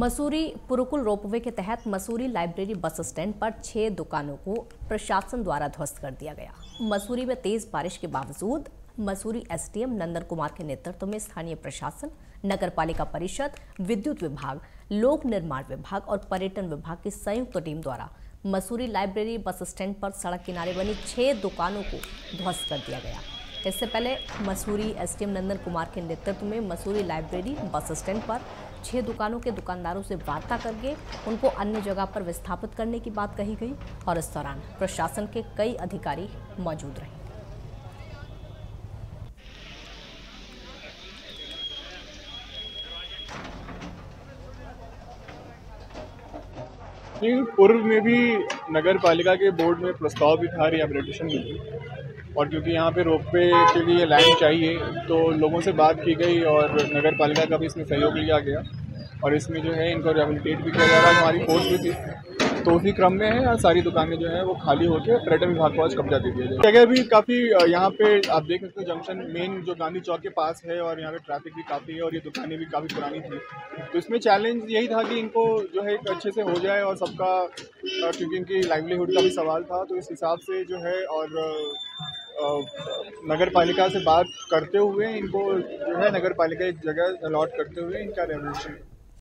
Mussoorie पुरुकुल ropeway के तहत Mussoorie library bus stand पर 6 दुकानों को प्रशासन द्वारा ध्वस्त कर दिया गया। मसूरी में तेज बारिश के बावजूद मसूरी एसडीएम नंदन कुमार के नेतृत्व में स्थानीय प्रशासन, नगरपालिका परिषद, विद्युत विभाग, लोक निर्माण विभाग और पर्यटन विभाग की संयुक्त टीम द्वारा मसूरी लाइब्रेरी बस स्टैंड पर सड़क किनारे बनी 6 दुकानों को ध्वस्त कर दिया गया। इससे पहले मसूरी एसडीएम नंदन कुमार के नेतृत्व में मसूरी लाइब्रेरी बस स्टैंड पर 6 दुकानों के दुकानदारों से वार्ता करके उनको अन्य जगह पर विस्थापित करने की बात कही गई और इस दौरान प्रशासन के कई अधिकारी मौजूद रहे। पूर्व में भी नगर पालिका के बोर्ड में प्रस्ताव भी था रिहैबिलिटेशन के लिए, और क्योंकि यहाँ पे रोपवे के लिए लैंड चाहिए तो लोगों से बात की गई और नगर पालिका का भी इसमें सहयोग लिया गया और इसमें जो है इनको रिहेबिलिटेट भी किया जा रहा है। हमारी फोर्स भी थी तो उसी क्रम में है सारी दुकानें जो है वो खाली होकर पर्यटन विभाग को आज कब्जा दे दिया जाए। जगह भी काफ़ी यहाँ पे आप देख सकते हो, जंक्शन मेन जो गांधी चौक के पास है और यहाँ पर ट्रैफिक भी काफ़ी है और ये दुकानें भी काफ़ी पुरानी थी, तो इसमें चैलेंज यही था कि इनको जो है अच्छे से हो जाए और सबका, क्योंकि इनकी लाइवलीहुड का भी सवाल था, तो इस हिसाब से जो है और नगर पालिका से बात करते हुए इनको जो है नगर पालिका एक जगह अलॉट करते हुए इनका रेवोल्यूशन